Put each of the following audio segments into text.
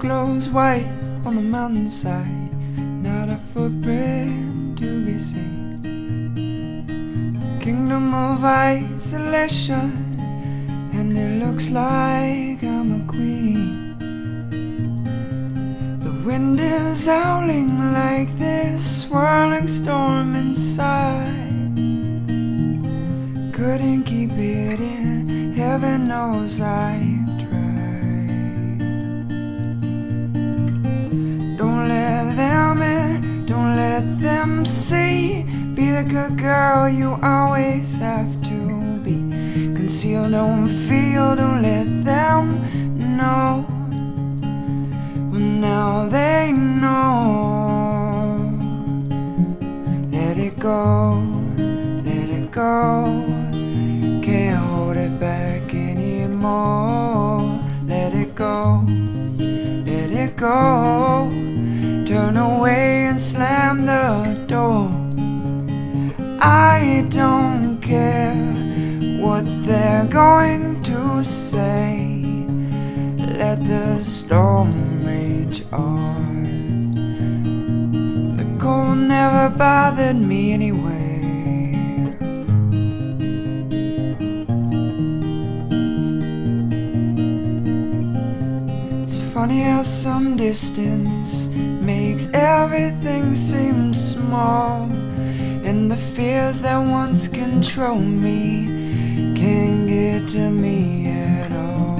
glows white on the mountainside, not a footprint to be seen. A kingdom of isolation, and it looks like I'm a queen. The wind is howling like this swirling storm inside. Couldn't keep it in, heaven knows I. Them see, be the good girl you always have to be. Conceal, don't feel, don't let them know. Well, now they know. Let it go, let it go. Can't hold it back anymore. Let it go, let it go. Turn away and slam the door. I don't care what they're going to say. Let the storm rage on. The cold never bothered me anyway. It's funny how some distance makes everything seem small, and the fears that once controlled me can't get to me at all.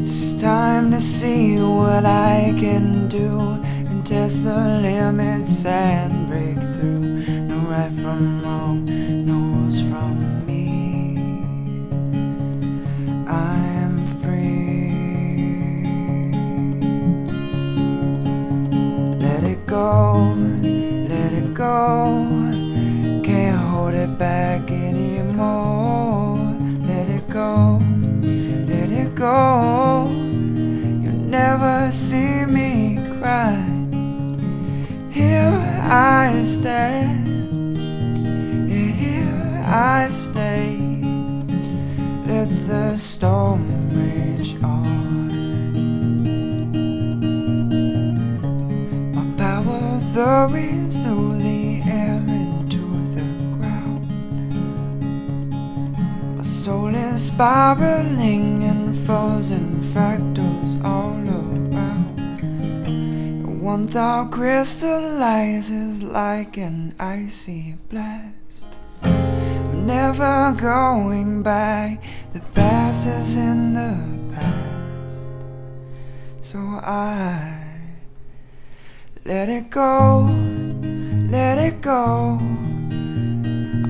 It's time to see what I can do and test the limits and break through. Know right from wrong, knows from me. I'm free. Let it go, can't hold it back anymore. Let it go, let it go. You'll never see me cry. Here I stand, yeah, here I stay. Let the storm rage on. Flurries through the air and to the ground. My soul is spiraling and frozen fractals all around. One thought crystallizes like an icy blast. I'm never going back. The past is in the past. So I let it go, let it go.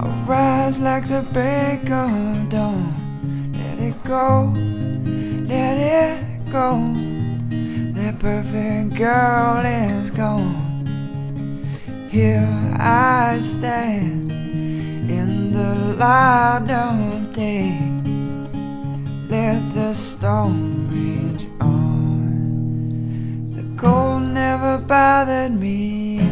I'll rise like the break of dawn. Let it go, let it go. That perfect girl is gone. Here I stand in the light of day. Let the storm rage on. The cold never bothered me.